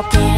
I'll be